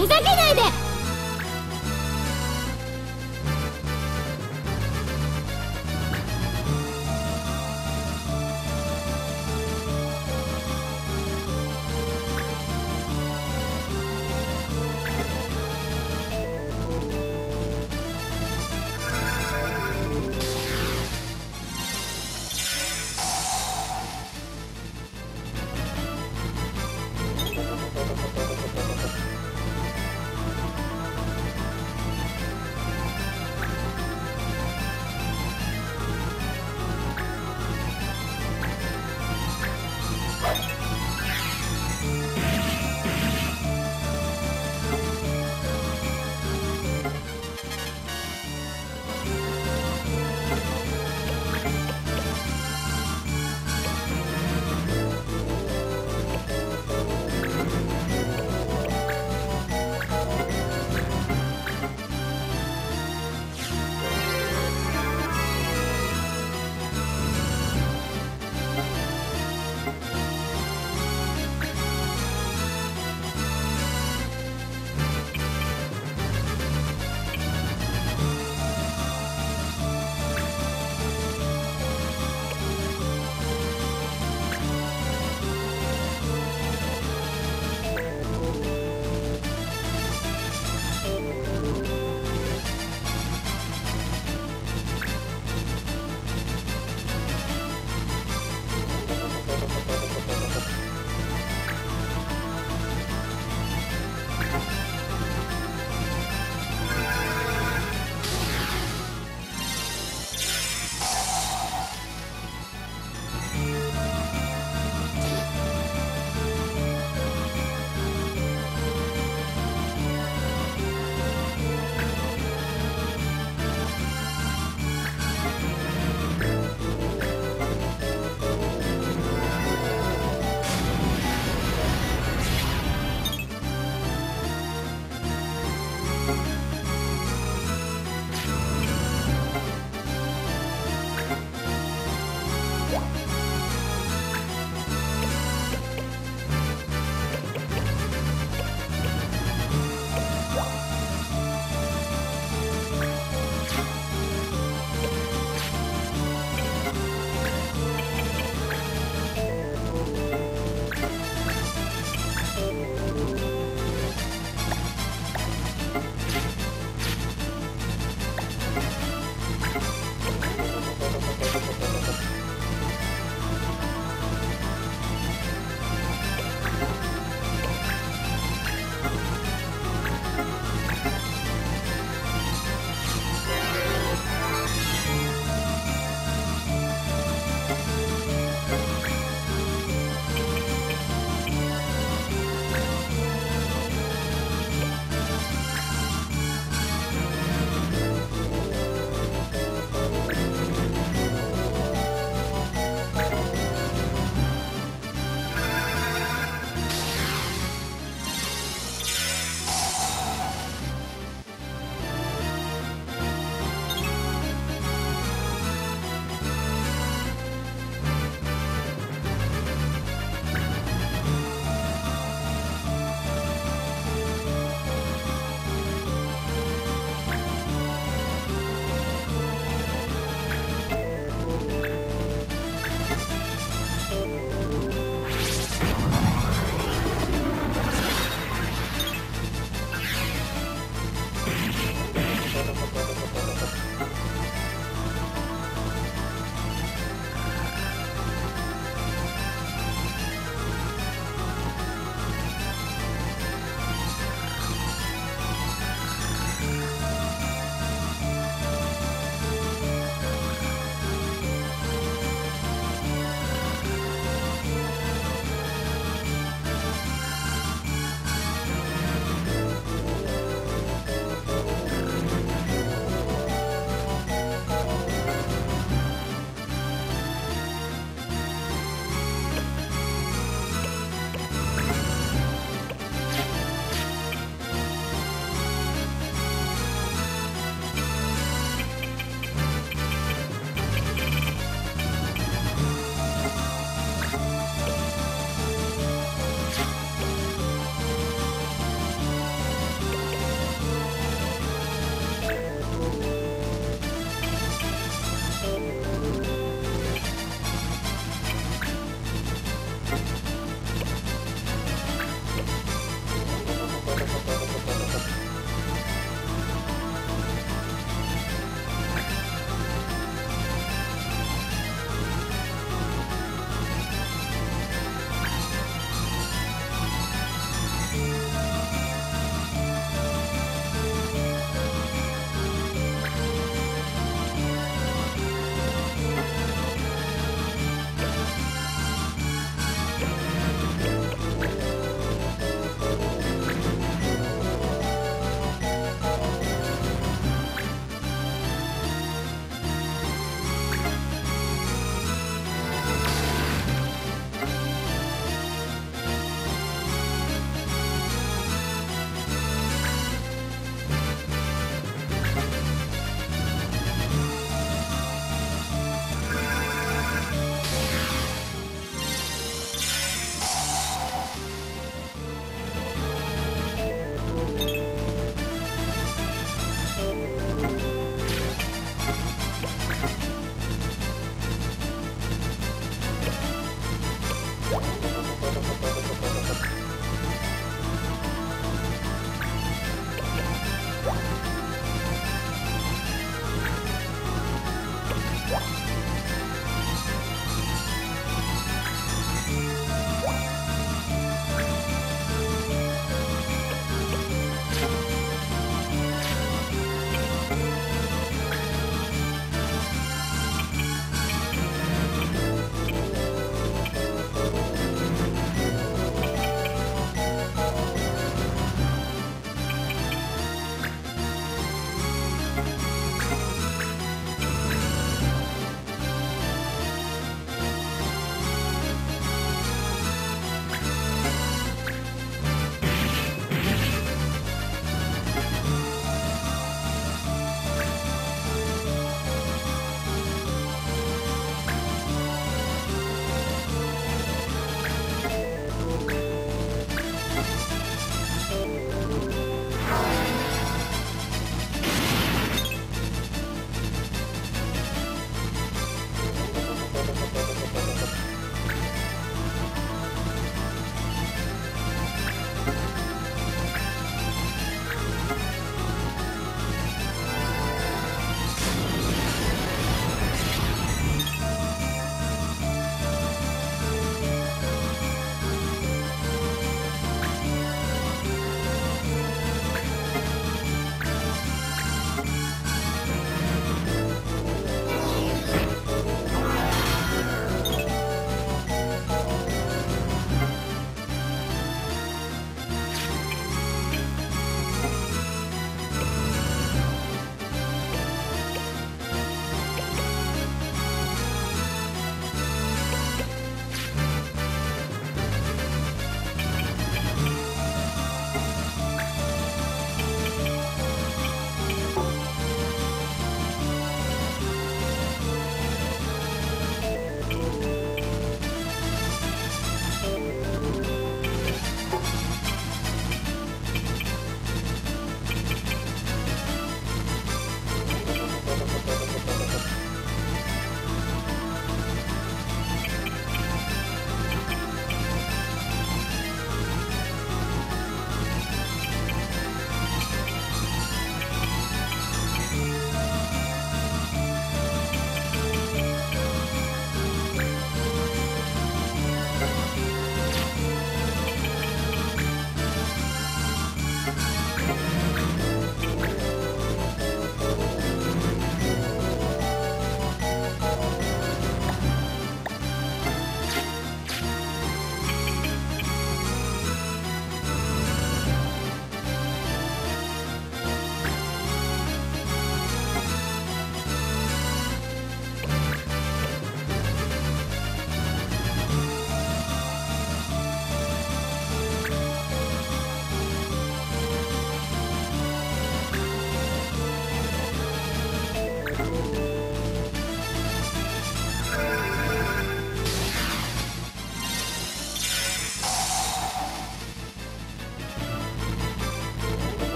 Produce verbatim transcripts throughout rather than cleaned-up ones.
ふざけないで。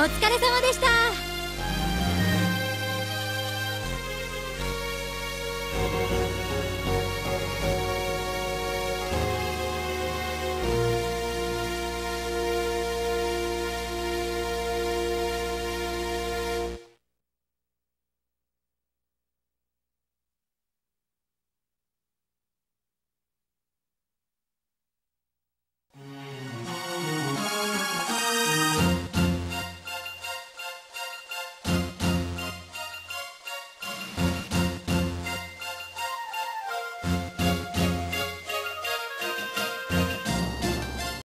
お疲れ様でした。